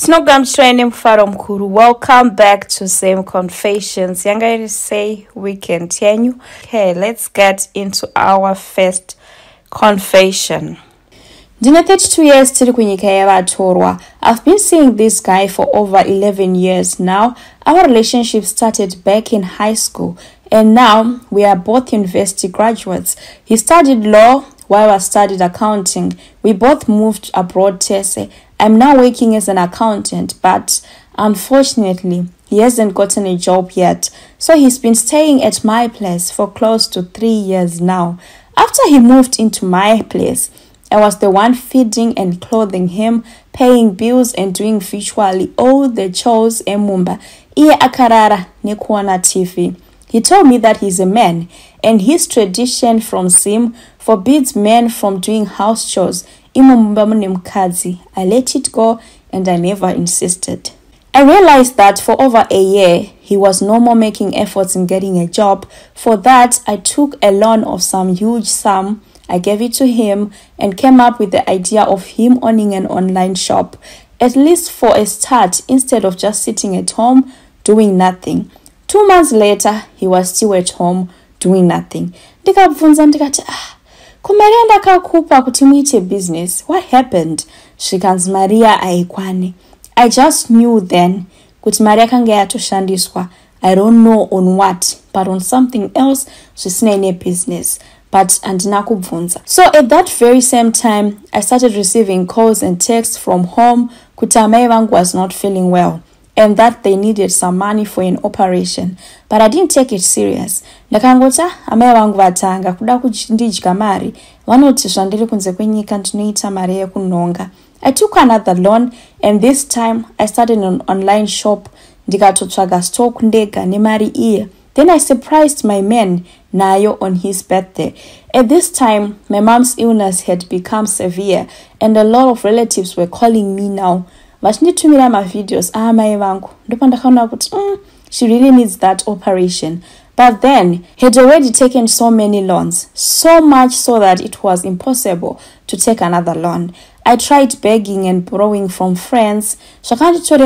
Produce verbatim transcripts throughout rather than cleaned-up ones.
Tinogamshweni mfaro mkuru. Welcome back to Zim Confessions. Yanga ili say we continue. Okay, let's get into our first confession. Dina thirty-two years tiri kunyikaya wa atorwa. I've been seeing this guy for over eleven years now. Our relationship started back in high school and now we are both university graduates. He studied law while I studied accounting. We both moved abroad T S A. I'm now working as an accountant, but unfortunately, he hasn't gotten a job yet. So he's been staying at my place for close to three years now. After he moved into my place, I was the one feeding and clothing him, paying bills and doing virtually all the chores in Mumba. Iye akarara ni kuona T V. He told me that he's a man and his tradition from Zim forbids men from doing house chores. I let it go and I never insisted. I realized that for over a year, he was no more making efforts in getting a job. For that, I took a loan of some huge sum. I gave it to him and came up with the idea of him owning an online shop, at least for a start, instead of just sitting at home doing nothing. Two months later, he was still at home doing nothing. Kumarianda kakupa kutimite business. What happened? Shikanz Maria aikwane. I just knew then. Kutimaria kangea toshandiswa. I don't know on what, but on something else. Shisinene business. But andina kubvunza. So at that very same time, I started receiving calls and texts from home. Kutamai wangu was not feeling well, and that they needed some money for an operation. But I didn't take it serious. Ndakangota, amaya wangu watanga, kuda kujindijikamari, wanotishandiri kunze kwenye kantuneita maria kunonga. I took another loan, and this time, I started an online shop. Ndika totwaga store kundega, ni mari iye. Then I surprised my man, Nayo, on his birthday. At this time, my mom's illness had become severe, and a lot of relatives were calling me now. But need to mirror my videos. Ah, my uncle. Mm, she really needs that operation. But then, he'd already taken so many loans. So much so that it was impossible to take another loan. I tried begging and borrowing from friends. operation.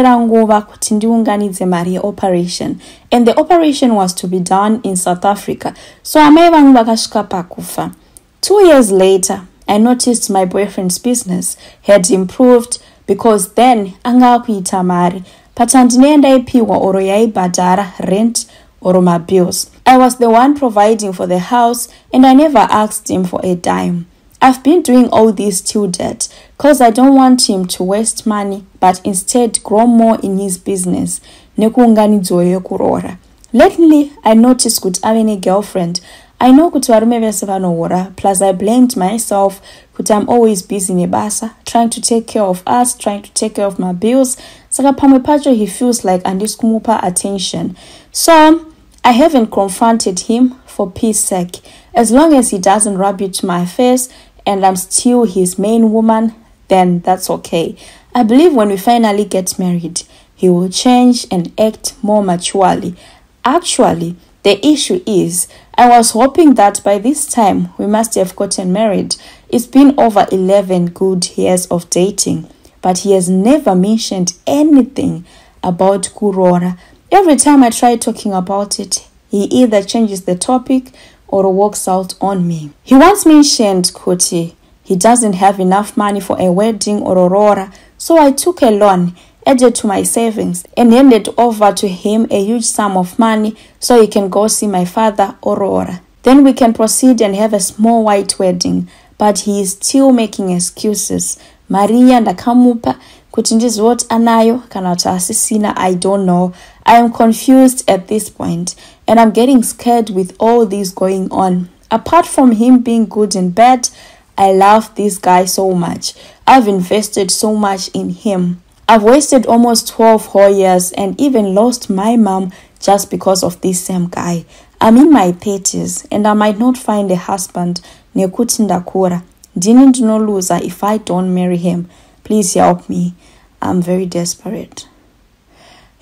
And the operation was to be done in South Africa. So, kufa. Two years later, I noticed my boyfriend's business had improved. Because then, anga kuitamari, patandinenda ipiwa oro yai badara rent oro my bills. I was the one providing for the house and I never asked him for a dime. I've been doing all this till debt because I don't want him to waste money but instead grow more in his business. Nekunganizoe kurora. Lately, I noticed good having a girlfriend. I know kutuarume vesevanoora, plus I blamed myself because I'm always busy in Ebasa, trying to take care of us, trying to take care of my bills. Saka pamepacho he feels like andikumupa attention. So, I haven't confronted him for peace sake. As long as he doesn't rub it to my face and I'm still his main woman, then that's okay. I believe when we finally get married, he will change and act more maturely. Actually, the issue is, I was hoping that by this time, we must have gotten married. It's been over eleven good years of dating, but he has never mentioned anything about kurora. Every time I try talking about it, he either changes the topic or walks out on me. He once mentioned kuti. He doesn't have enough money for a wedding or aurora, so I took a loan, added to my savings, and handed over to him a huge sum of money so he can go see my father, Aurora. Then we can proceed and have a small white wedding, but he is still making excuses. Maria ndakamupa kuti ndizoti anayo kana kuti asisina. I don't know. I am confused at this point, and I'm getting scared with all this going on. Apart from him being good in bed, I love this guy so much. I've invested so much in him. I've wasted almost twelve whole years and even lost my mom just because of this same guy. I'm in my thirties and I might not find a husband. Nekuti ndakura. Didn't no loser if I don't marry him. Please help me. I'm very desperate.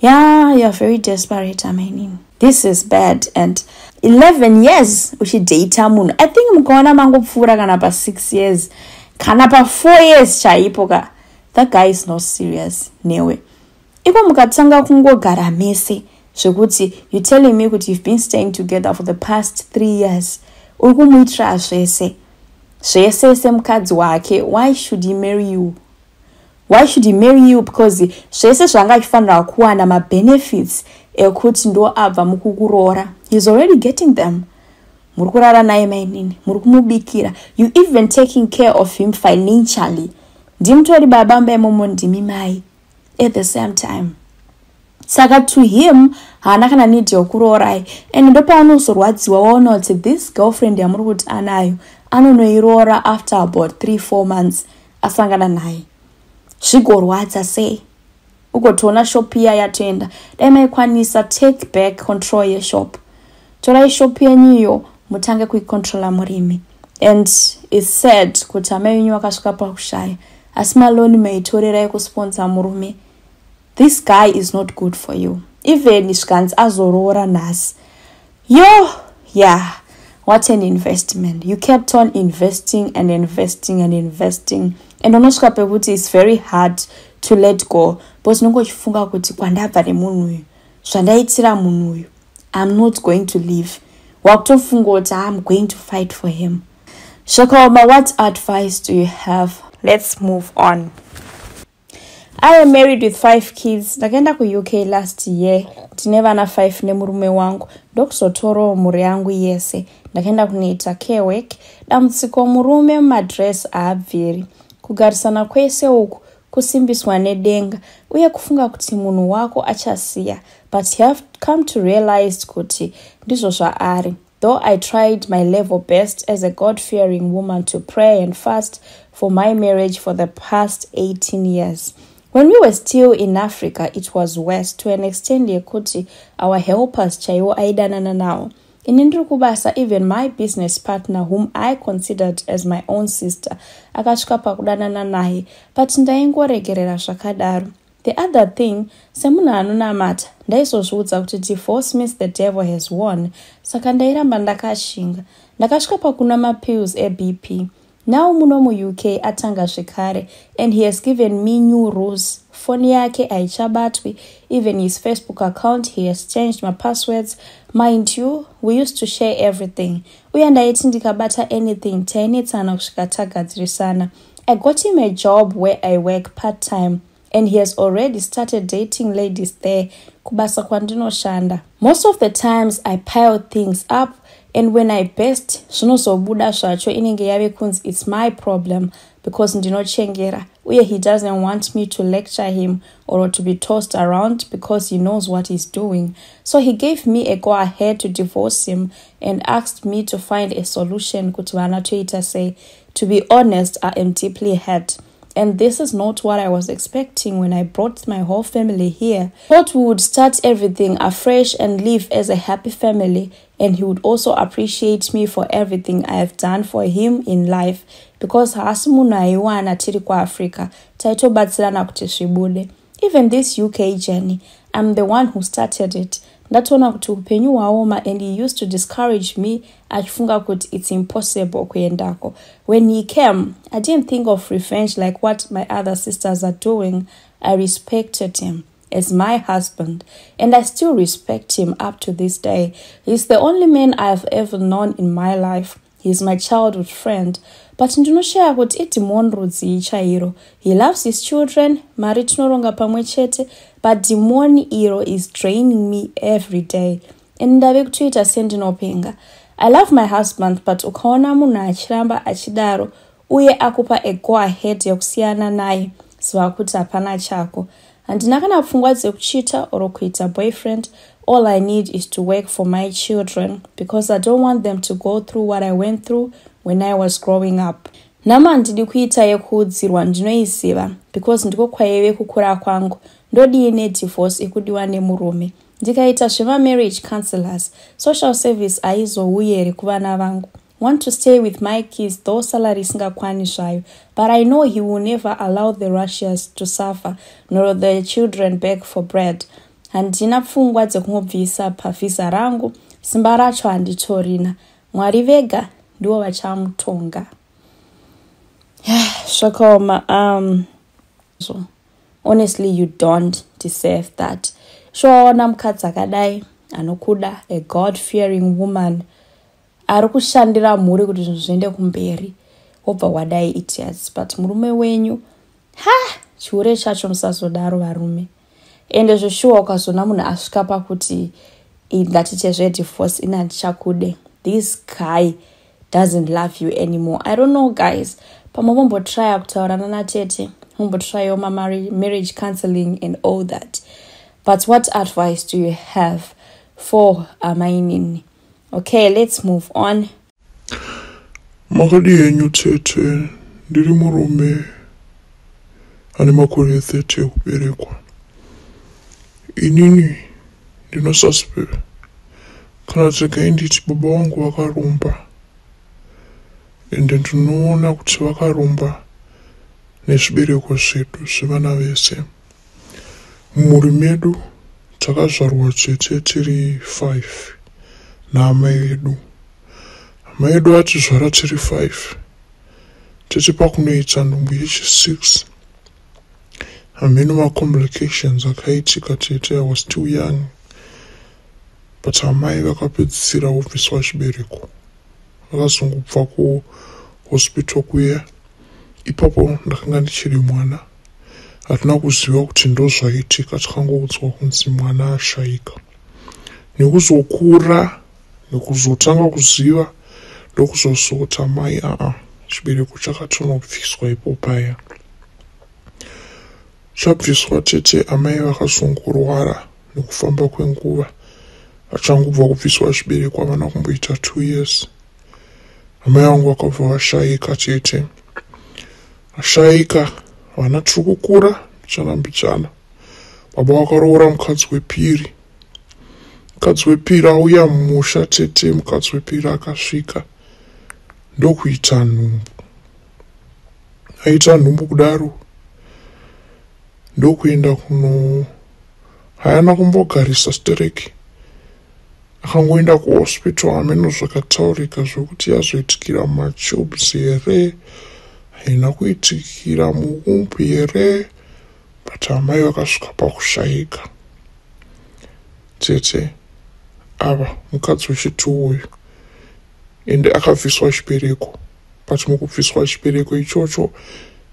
Yeah, you're very desperate. I mean, this is bad. And eleven years, uchi data moon. I think I'm gonna mango fura kana pa six years. Kana pa four years chaipoka. that guy is not serious newe. Iko mukatanga kungogara mese zvekuti you telling me that you've been staying together for the past three years. Urikumuitira zvese. Zvese semukadzi wake, why should he marry you? Why should he marry you? Because zvese zvaangafanira kuwana ma benefits ekuti ndo abva mukukurora. He's already getting them. Murukurara naye mainini, murukumubikira. You even taking care of him financially. Ndimtori baba mbe momo ndimi mai. At the same time, saka to him, hana kana need yokurora. And ndo pano sorwadziwa waona kuti this girlfriend ya murukuti anayo anonoirora after about three four months asangana naye. Zvikorwadza sei. Ukotona shop iya yatenda. Dai maikwanisa take back control ye shop. Torai shop yenyu yo mutange kuikontrola murimi. And it's said kuti amenyu akashuka pa kushaya. Asma loan meitorera ikusponsor murume. This guy is not good for you. Even ishkans azorora nas. Yo, yeah. What an investment. You kept on investing and investing and investing. And onoshka pekuti it's very hard to let go. But nungo chifunga kuti kwandavare munuyu. Shandaitira munuyu. I'm not going to leave. Waktofungota, I'm going to fight for him. Shakaoma, what advice do you have? Let's move on. I am married with five kids. Nagenda ku U K last year. Tineva na five nemurume wangu. Dokso toro umure yangu yese. Nagenda kuneita kewek. Na mtsiko murume madres aabviri. Kugarisana kwese uku. Kusimbiswa nedenga. Uye kufunga kuti munhu wako achasiya. But you have come to realize kuti ndizvo zvaari. Though I tried my level best as a God-fearing woman to pray and fast for my marriage for the past eighteen years. When we were still in Africa, it was worse to an extent yekuti our helpers chaiwo aidanana nawo. Ini ndiri kubasa even my business partner whom I considered as my own sister akashuka pakudanana naye, but ndaingoregerera zvakadaro. The other thing, semuna anonamata, ndaizozvudza kuti divorce means the devil has won, saka ndairamba ndakashinga. Ndakashuka pakuna mapills e B P. Now munomu U K atanga shikare, and he has given me new rules. Phone yake aichabatwi, even his Facebook account, he has changed my passwords. Mind you, we used to share everything. We and I didn't kabata anything, tainitsana kushikatagadzirisana. I got him a job where I work part-time, and he has already started dating ladies there. Kubasa kwandino shanda. Most of the times, I pile things up. And when I best, zvinozobuda zvacho inenge yave kunzi it's my problem because ndinochengera. Uye he doesn't want me to lecture him or to be tossed around because he knows what he's doing. So he gave me a go ahead to divorce him and asked me to find a solution kuti vana toita sei. To be honest, I am deeply hurt. And this is not what I was expecting when I brought my whole family here. Thought we would start everything afresh and live as a happy family. And he would also appreciate me for everything I have done for him in life. Because hasimunaiwana tiri kwa Africa. Taito batsilana kutishibule. Even this U K journey, I'm the one who started it. Ndatona kuti upenyu waoma, and he used to discourage me. Achifunga kuti it's impossible kuendako. When he came, I didn't think of revenge like what my other sisters are doing. I respected him as my husband, and I still respect him up to this day. He's the only man I've ever known in my life. He's my childhood friend. But ndunoshaya kuti iti monrudzi ichairo. He loves his children, mari tinoronga pamwechete, but demon iro is draining me every day. And ndave kutoita sendinopenga. I love my husband, but ukaona munhu achiramba achidaro, uye akupa a go ahead yokusiyana naye, ziva kuti hapana chako. Handina kana pfungwa dzekuchita or kuita boyfriend. All I need is to work for my children because I don't want them to go through what I went through when I was growing up. Nama ndidi kuita yekudzirwa ndinoiziva because ndiko kwaive kukura kwangu. Ndodi ine divorce ikudiwa nemurume. Ndikaita zvema marriage counselors, social service aizouye kuvana vangu. Want to stay with my kids though salary singakwani zvayo, but I know he will never allow the Russians to suffer nor the children beg for bread. Handina pfungwa dzekungobvisa pavhisa rangu, simba racho handitorina. Mwari vega ndiwo vachamutonga. Zvakaoma. um Honestly, you don't deserve that. Sure, namkadza kadai anokuda, a God-fearing woman. Arukushandira muri kuti zvinzende kumberi. Obva wadai itias, but murume wenyu, ha, chure chacho musasodaro varume. Ende zvishuwa ukazona munhu asvikapa kuti ngatiite zvedhivorce ina ndichakude. This guy doesn't love you anymore. I don't know, guys. Pamombo try kutaurana natete. Mumbo try your marriage counseling and all that. But what advice do you have for Amainini? Okay, let's move on. Makadi enyu tete, ndiri murume ane makore thirty kuberekwa. Inini ndinosaspe kana takainditi baba wangu wakarumba. Ende ndinoona kuti wakarumba nezvibereko zvedu zvevana vese. Mumhuri medu takazvarwa chete tiri five naamai vedu. Amai edu atizvara tiri five. Tete pakunoita nhumbu yechi six. Hameno macomplications akaitika tete. I was too young. But amai vakapedzisira vobviswa chibereko. Vakazongobva kuhospital kuya. Ipapo ndakanga ndichiri mwana. Hatina kuziva kuti ndozvaitika, takangoudzwa kunzi mwana ashaika. Nekuzokura, nekuzotanga kuziva, ndokuzozota mai aa, chibereko chakatonobviswa ipo paya. Chabviswa tete, amai vakazongorwara nekufamba kwenguva. Achangobva kubviswa chibereko avana kumboita two years. Amai vangu vakabva ashaika tete. Ashaika vana tiri kukura mbichana mbichana. Baba wakaroora mukadzi wepiri. Mukadzi wepiri auya mumusha tete. Mukadzi wepiri akasvika ndokuita nhumbu. Aita nhumbu kudaro ndokuenda kuno. Haana kumbogarisa stereki. Akangoenda kuhospital. Ameno zvakataurika zvokuti yazvoitikira machobs here, haina kuitikira muumbi here. But amai vakasvika pakushaika. Tete ava mukadzi wechituwo uyu ende akabviswa chibereko. But mukubviswa chibereko ichocho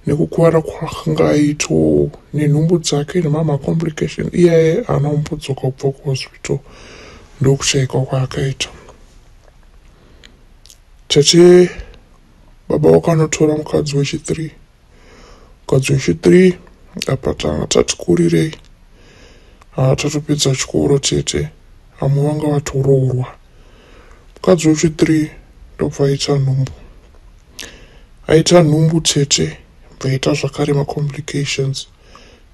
nekukuvara kwakanga aitwa nenhumbu dzake nemacomplications, iye ana kumbodzoka kubva kuhospital ndokushaika kwaakaita. Tete baba wakanotora mukadzi wechi three. Mukadzi wechi three apata tatikurirei. Atatopedza chikoro tete. Amwe vanga vatoroorwa. Mukadzi wechi three ndobva aita nhumbu. Aita nhumbu tete, bvaita zvakare macomplications,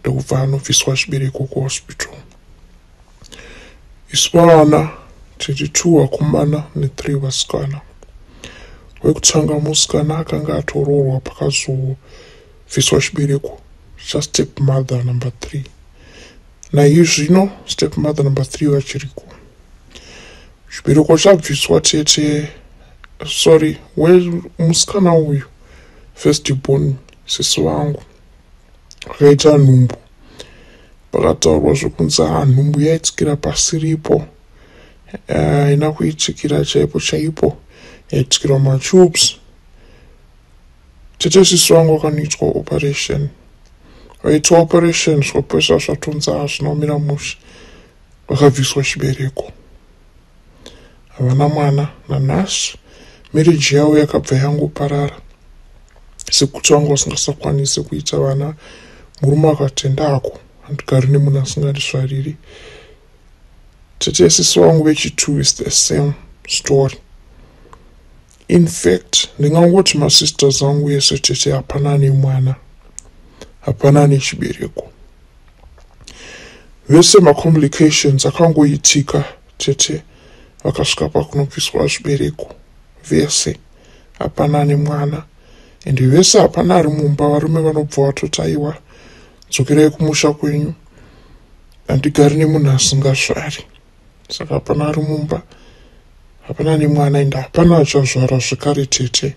ndokubva anobviswa chibereko kuhospital. Isu vana tiri two vakomana ne three vasikana. Wekutanga musikana akanga atoroorwa pakazobviswa chibereko, stepmother number three. Naiye zvino stepmother number three vachiriko. Chibereko chabviswa tete, sorry, musikana uyu firstborn sesi vangu akaita nhumbu. Pakataurwa zvokunzi nhumbu yaitikira pasiripo, haina kuitikira chaipo chaipo. Yaitikira machobs. Tete sisi vangu vakanoitwa operation. Vaitwa operation zvopesa zvatonza azvinomira mushe. Vakabviswa chibereko. Havana mwana nanhasi. Marriage yavo yakabva yangoparara. Sekuti vangu vasingasakwanisi kuita vana. Murume akatenda ako andikari nemunhu asingandisvariri. Tete sisi vangu vechi two is the same story. In fact, ndingangoti masista zangu yese tete hapana ni mwana, hapana ni chibereko. Vese macomplications akangoitika tete vakasvika pakunobviswa chibereko. Vese hapana ni mwana. Ende vese hapana ari mumba. Varume vanobva vatotaiwa, dzokerai kumusha kwenyu, handigari nemunhu asingasvari. Saka hapana ari mumba, hapana ni mwana, ende hapana achazvara zvakare tete.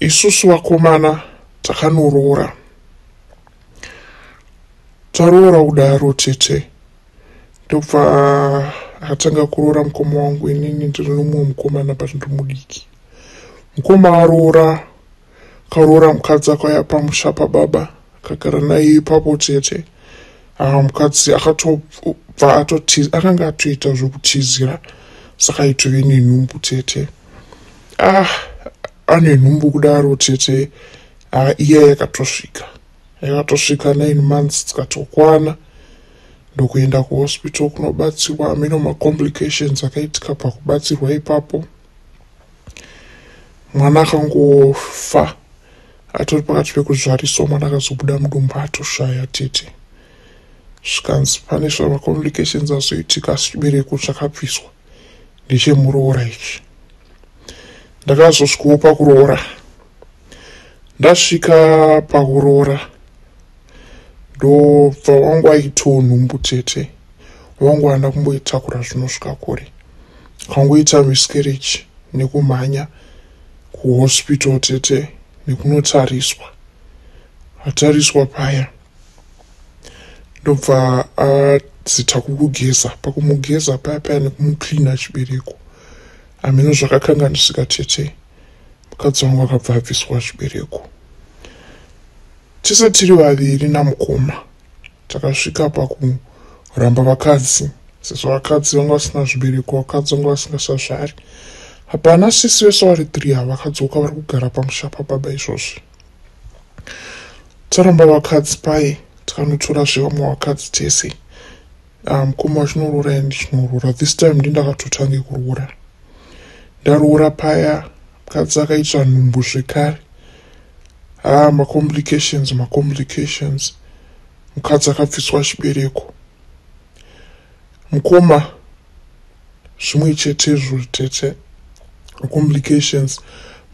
Isusu vakomana takanoorora. Tarura udaru tete. Tufa hatanga kurura mkoma wangu inini nitinumu mkoma na patumuliki. Mkoma arura karura mkaza kwa ya pamushapa baba. Kakarana hii papo tete. Aha mkazi akato vaato tizi. Akanga atu itazubu tizira. Saka itu ini numbu tete. Ah, ane numbu kudaru tete. Ah, iya ya katoshika. Yakatoshika nine months tikatokwana ndokuenda ku hospital kunobatsirwa amino ma complications akaitika pa kubatsirwa ipapo mwana kangu fa atori pakati pekuzvariso mwana akazobuda mudumba atoshaya tete sikanspanisha ma complications asoitika chibereko chakapiswa ndichemuroora ichi ndakazoskupa kuroora ndasvika pakuroora do fa wangu aitonhu mbutete wangu anda kumboitakura zvinosvika kure kangoita miscarriage nekumhanya kuhospital tete nekunotariswa atariswa paya ndobva adzita kugeza pakumugeza paya paya nekumuklina chibereko ameno zvakakanganisika tete mukadzi wangu akabva abviswa chibereko. Chisa tiri waviri na mkoma. Takashika pa kuramba wakadzi. Sisi wakadzi wangu wasina zvibereko. Wakadzi wangu wasina sashari. Hapana sisi weso wari tria. Wakadzi waka wari kugara pa mshapa baba ishoshi. Taramba wakadzi pai. Takanutura shivamu wakadzi tese. Mkoma um, shinorura endi shinorura. This time ndinda katutangi kurura. Ndarura paya. Mkadzi waka ita numbu shikari. Ah, ma complications, ma complications. Mkadzi akabviswa chibereko. Mkoma zvimwe chete zviri tete. Ma complications.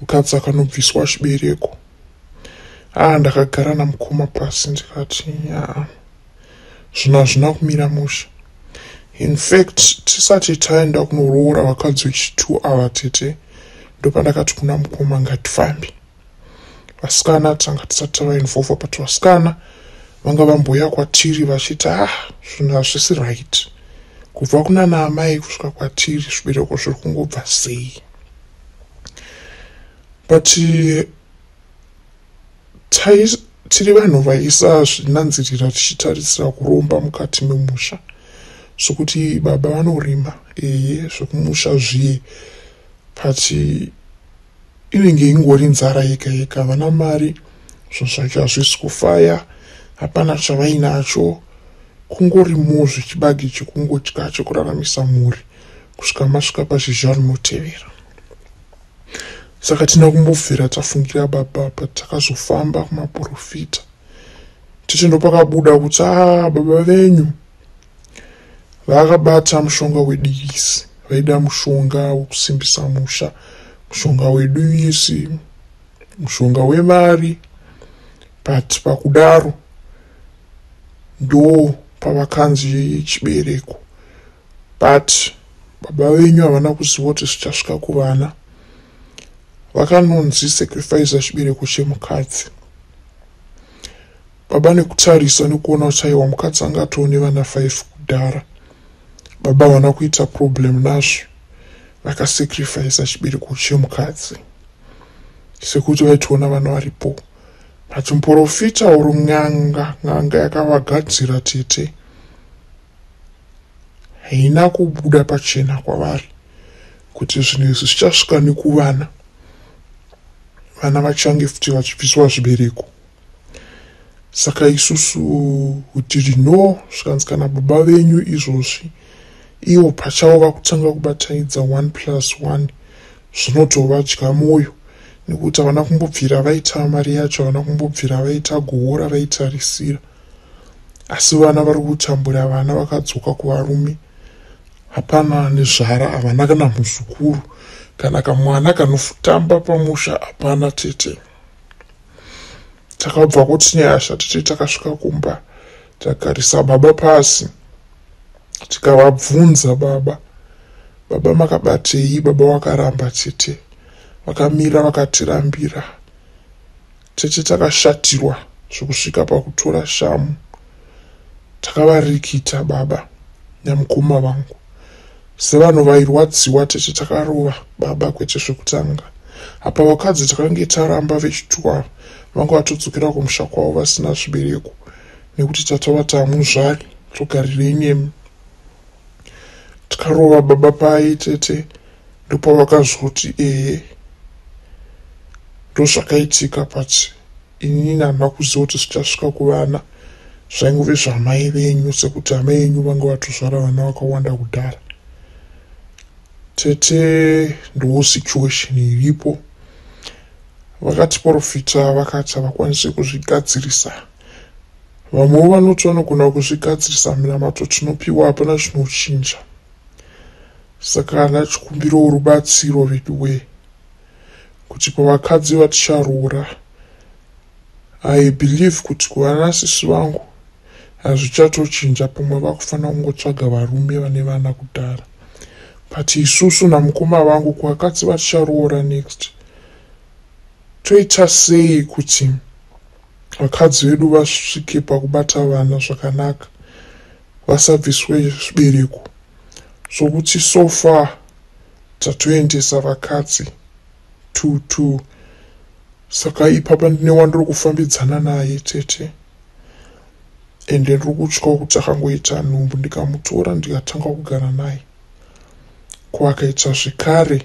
Mkadzi akanobviswa chibereko. Ah, ndakagara namukoma pasi ndikati, "Ah, zvina zvina kumira musha." In fact, tisati taenda kunoroora vakadzi vechitu ava tete. Ndopandakati kuna mukoma ngatifambi. Waskana tanga tisatawa involva patu waskana wanga wamboya kwa tiri vachita ah, shuna shisi right kubva kuna na amai kusuka kwa tiri chibereko shiri kungobva sei but tais, tiri vanhu vaisa zvinanzirira tichitarisira kuromba mukati memusha sokuti baba vanorima eye zvokumusha zviye pati inenge ingori nzara yeka yeka vana mari zvosacho hazvisi kufaya hapana chavainacho kungorimo zvechibagi chekungotya chekuraramisa mhuri kusvika masvika pazhizha rinotevera saka tina kumbobvira tafungira baba patakazofamba kumaprofita tichi ndopakabuda kuti ah baba venyu vakabata mushonga wedisi vaida mushonga wokusimbisa musha mushonga weduisi, mushonga wemari, pati pakudaro, do pavakanzi chibereko. Pati, baba wenyu havana kuziva kuti zvichasvika kuvana, vakanonzi sacrifice chibereko chemukadzi. Baba nekutarisa nekuona kuti aiwa mukadzi anga atova nevana five kudhara, baba havana kuita problem nazvo. Vaka sacrifice chibereko chemukadzi. Sekuti vaitona vanhu varipo. Muprofita uri n'anga, n'anga yakavagadzira tete. Haina kubuda pachena kwavari. Kuti zvinhu izvi zvichasvika nekuvana. Vana vachange futi vachibviswa zvibereko. Saka isusu tiri no, zvikanzi kana baba venyu izvozvi. Iwo pachavo vakutanga kubataidza one plus one zvinotovadya moyo nekuti havana kumbobvira vaita mari yacho havana kumbobvira vaita gohora vaitarisira asi vana vari kutambura vana vakadzoka kuvarume hapana nezvara havana kana muzukuru kana kamwana kanofutamba pamusha hapana tete takabva kutinyasha tete takasvika kumba takarisa baba pasi tikavabvunza baba baba makabatei baba wakaramba tete vakamira vakatirambira tete takashatirwa zvokusvika pakutora shamu chakavarikita baba nyamukoma wangu. Sevano vairwatsi wate chitakaruwa baba kwechezvekutanga. Apa wakadzi takange taramba vechituwa vangu watodzukira kumushakwawo vasina chibereko nekuti tata vatamuzvali togarire nyemi. Takaruwa baba pai tete ndipo vakazvoti eye ndozvakaitika pati inini nana kuziva kuti zvichasvika kuvana zvaingove zvamai venyu sekuti amai enyu vange vatozvara vana vakawanda kudhara. Tete ndo situation iripo. Vakatiprofita vakati havakwanisi kuzvigadzirisa. Vamwe vanoti vanogona kuzvigadzirisa minamato tinopiwa hapana zvinochinja. Saka ndachikumbirawo rubatsiro veduwe kuti pavakadzi vaticharura I believe kuti kuvana sisi vangu hazvichatochinja pomwe vakufana kungotsvaga varume vane vana kudhara. But isusu namukoma vangu kuvakadzi vaticharoora next toita sei kuti vakadzi vedu vasvike pakubata vana zvakanaka vasabviswe zvibereko. Sokuti so far tatoendesa vakadzi two two. Saka ipapa ndine wandiro kufambidzana naye tete ende ndiri kutya kuti akangoita nhumbu ndikamutora ndikatanga kugara naye. Kwakaita zvekare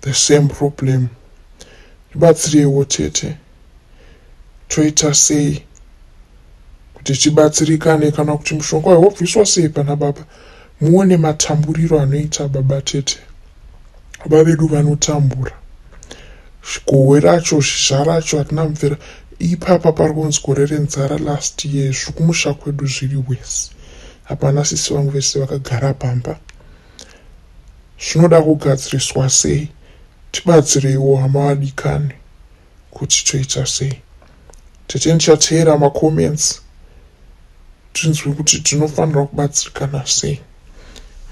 the same problem. Tibatsirewo tete toita sei kuti tibatsirikane kana kuti mushonga wobviswa sei pana baba. Muone matamburiro anoita baba tete. Baba vedu vanotambura shikohweracho shizharacho hatina mvera. Ipapa pari kunzi gore renzara last year zvikumusha kwedu zviri wese. Hapana sisi vangu vese vakagara pamba. Zvinoda kugadziriswa sei? Tibatsireiwo hama vadikani kuti toita sei. Tete ndichateera macomments tinzwe kuti tinofanira kubatsirikana sei.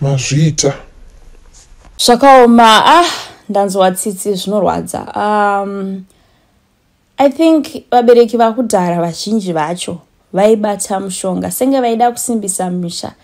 Mazviita zvakaoma. ah Ndanzwa tsitsi zvinorwadza. Um I think vabereki vakudhara vazhinji vacho vaibata mushonga senge vaida kusimbisa musha.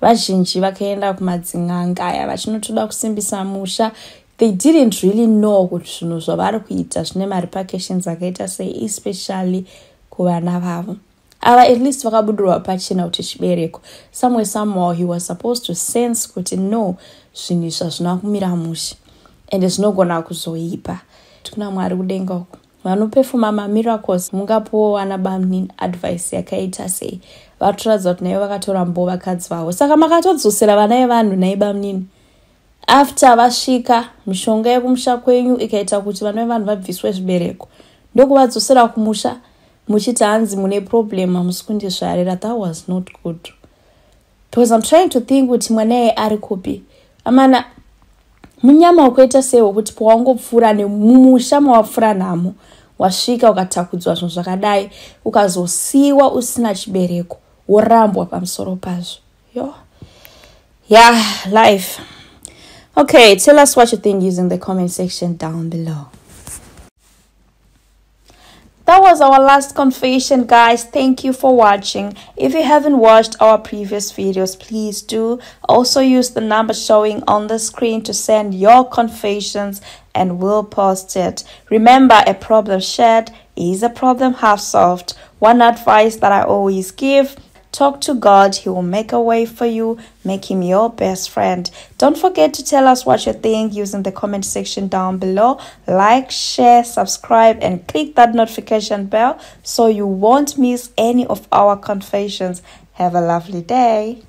Vazhinji vakaenda kumadzin'anga aya vachinotoda kusimbisa musha. They didn't really know kuti zvinhu zvavari kuita zvine maripacations akaita sei especially kuvana vavo. Ava at least vakabudurwa pachena kuti chibereko. Somewhere somehow he was supposed to sense kuti no zvinhu zvazvina kumira musha. And it's not gonna kuzoipa. Tukuna mwari kudenga uko. Manupefu mama miracles. Munga po wanabamni advice ya kaita sei. Watura zot na yewa katora mbova kadziwawo. Saka makato zusira wanaye vandu na ibamni. After vashika, mshonga yeku msha kwenyu. Ikaita kuti wanaye vandu vabviswesh bereko. Ndoku wazusira kumusha. Muchita anzi mune problema. Musikundi shayarira. That was not good. Because I'm trying to think kuti mwanaye arikopi. Amana... Munyama ukaita sewo kuti pawango pfura nemusha mawapfura namo wasvika ukatakudzwa zvinhu zvakadai ukazosiiwa usina chibereko worambwa pamusoro pazvo. Yo yeah, life. Okay, tell us what you think using the comment section down below. That was our last confession, guys. Thank you for watching. If you haven't watched our previous videos, please do. Also use the number showing on the screen to send your confessions and we'll post it. Remember, a problem shared is a problem half solved. One advice that I always give: talk to God. He will make a way for you. Make him your best friend. Don't forget to tell us what you think using the comment section down below. Like, share, subscribe, and click that notification bell so you won't miss any of our confessions. Have a lovely day.